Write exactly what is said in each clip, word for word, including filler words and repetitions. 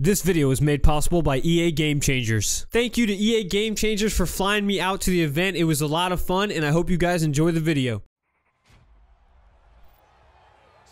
This video is made possible by E A Game Changers. Thank you to E A Game Changers for flying me out to the event. It was a lot of fun, and I hope you guys enjoy the video.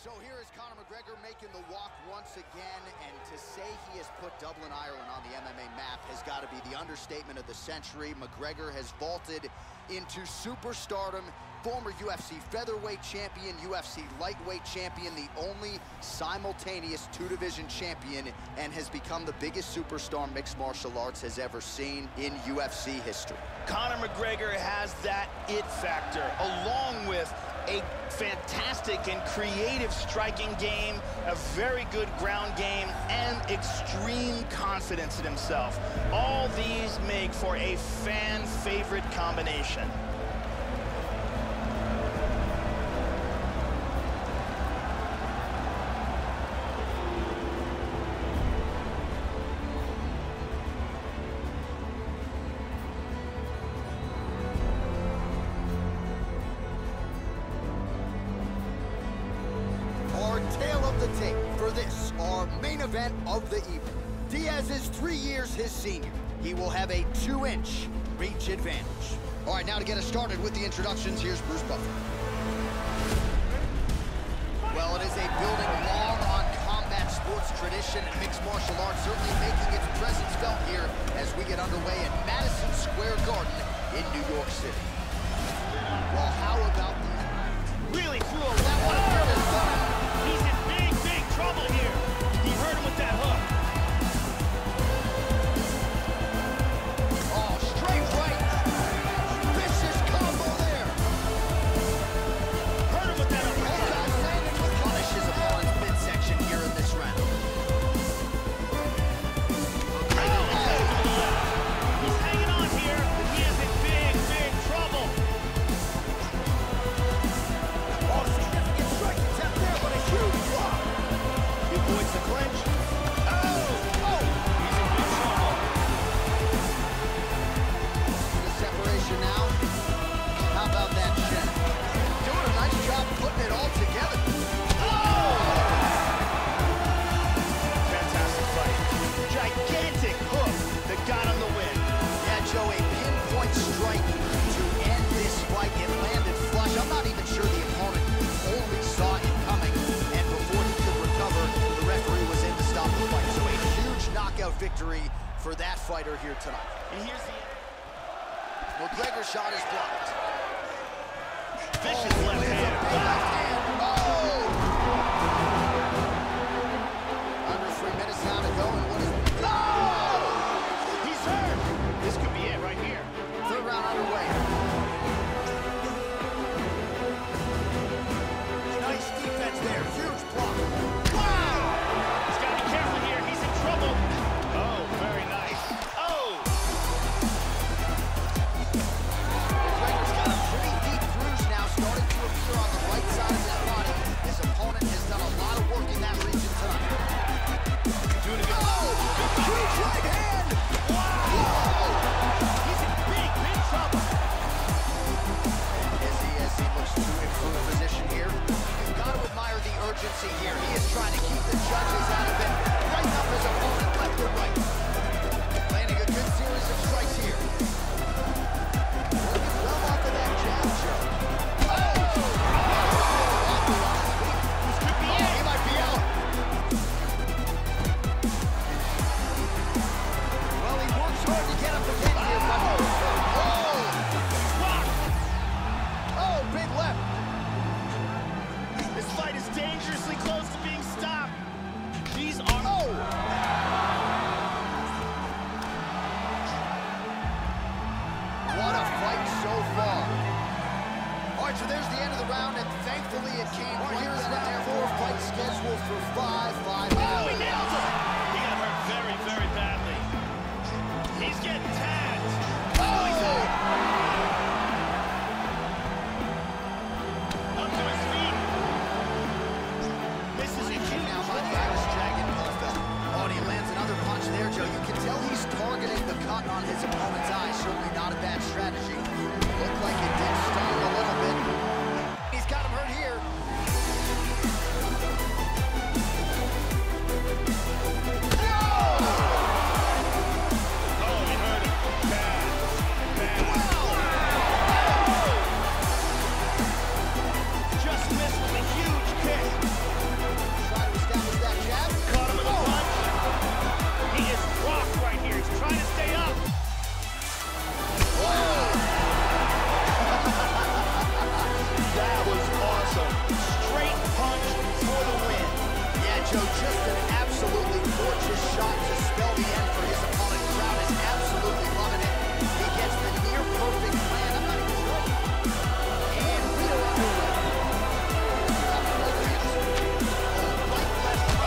So here is Conor McGregor making the walk once again, and to say he has put Dublin, Ireland on the M M A map has got to be the understatement of the century. McGregor has vaulted into superstardom, former U F C featherweight champion, U F C lightweight champion, the only simultaneous two-division champion, and has become the biggest superstar mixed martial arts has ever seen in U F C history. Conor McGregor has that it factor, along with a fantastic and creative striking game, a very good ground game, and extreme confidence in himself. All these make for a fan-favorite combination. Tape for this, our main event of the evening. Diaz is three years his senior. He will have a two-inch reach advantage. All right, now to get us started with the introductions, here's Bruce Buffer. Well, it is a building long on combat sports tradition, and mixed martial arts certainly making its presence felt here as we get underway at Madison Square Garden in New York City. Well, how about that? Really threw a lot. Trouble here. He hurt him with that hook. Oh, straight right. Vicious combo there. Hurt him with that uppercut. Oh, God, landed with punishes opponent's midsection here in this round. Oh, oh. He's hanging on here. He is in big, big trouble. Oh, significant strike attempt there, but a huge block. Avoids the clinch. Oh! Oh! He's in big trouble. The separation now. How about that shot? Doing a nice job putting it all together. Oh! Fantastic fight. Gigantic hook that got him the win. Yeah, Joe, a pinpoint strike to end this fight. It landed flush. I'm not even sure the opponent only saw it coming. Victory for that fighter here tonight. And here's the McGregor's shot is blocked. Vicious oh, left hand. Left hand. Oh! Under three minutes now to go, and what is it? No! Oh! He's hurt. This could be it right here. Third round underway. Nice defense there. Huge block. Oh! shot to spell the end for his opponent. Crowd is absolutely loving it. He gets the near perfect land. I'm not even sure. And we don't do it.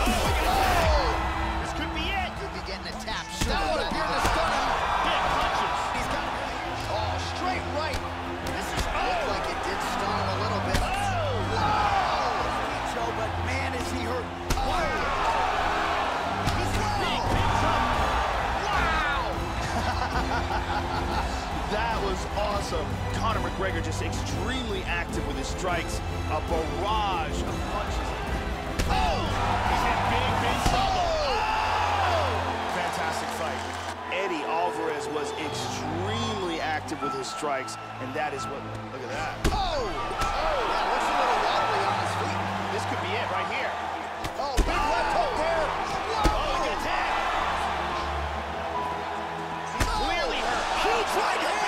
Oh, this could be it. Could be getting a tap shot. That would appear to stun him. Big punches. He's got oh, straight right. This is oh. Looked like it did stun him a little bit. Oh, wow. Oh. But man, is he hurt. That was awesome. Conor McGregor just extremely active with his strikes. A barrage of punches. Oh! He's hit big, big trouble. Oh! Fantastic fight. Eddie Alvarez was extremely active with his strikes, and that is what... Look at that. Oh! Oh! That looks a little wobbly on his feet. This could be it right here. Oh, big oh. left hook there. Oh, look at that. Clearly hurt. Huge right hand.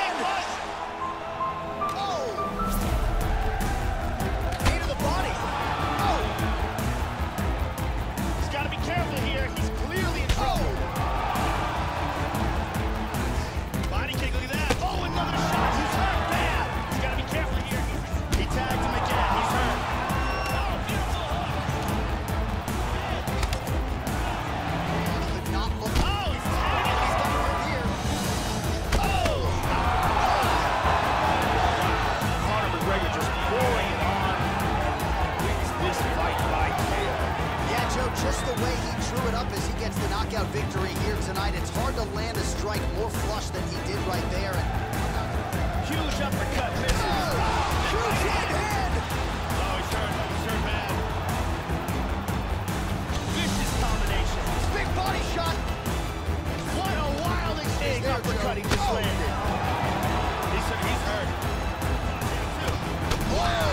Just the way he drew it up as he gets the knockout victory here tonight. It's hard to land a strike more flush than he did right there. And... Huge uppercut, misses. Oh, oh, huge right hand. Oh, he's hurt. He's hurt bad. Vicious combination. Big body shot. What a wild exchange uppercut he just landed. Oh. He's hurt. He's hurt. Wow.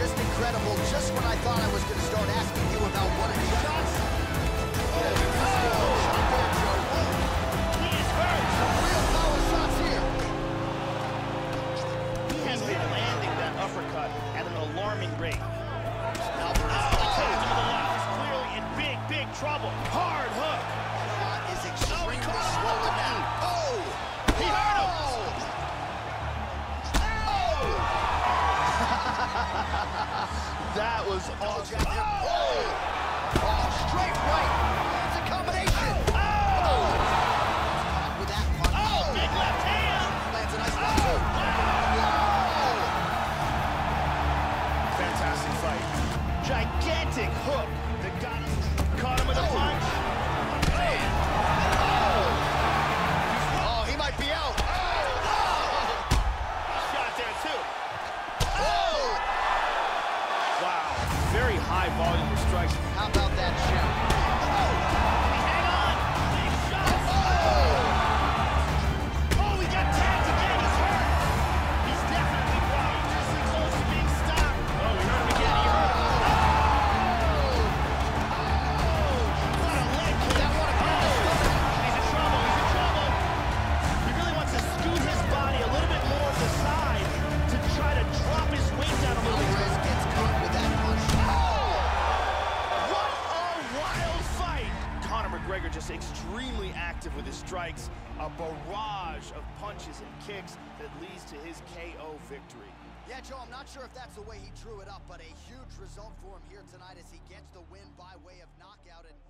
Just incredible, just when I thought I was going to start asking you about what it shots. Oh, oh. Shot there, Joe. He is hurt. Some real power shots here. He has been landing that uppercut at an alarming rate. Alvarez oh, oh. takes him to the left. He's clearly in big, big trouble. Hard hook. Shot is extremely oh, swollen down. Oh! He oh. hurt him. That was awesome. Oh, oh. oh, straight right. It's a combination. Oh, oh. With that punch. Oh, big left hand. Lands a nice oh. left hook. Oh. Oh. Fantastic fight. Gigantic hook that got him. Caught him with a oh. punch. Man. Oh. Oh, he might be out. Oh. Oh. Shot there too. Wow, very high volume of strikes. How about that shot? Oh, hang on, big shot. Oh. Oh, he got tagged again, he's hurt. He's definitely right, just close to being stopped. Oh, we heard him again, he hurt him. Oh, oh. What a leg kick. That one oh. He's in trouble, he's in trouble. He really wants to scoot his body a little bit more to the side to try to drop his weight down a little bit. McGregor just extremely active with his strikes, a barrage of punches and kicks that leads to his K O victory. Yeah, Joe, I'm not sure if that's the way he drew it up, but a huge result for him here tonight as he gets the win by way of knockout. And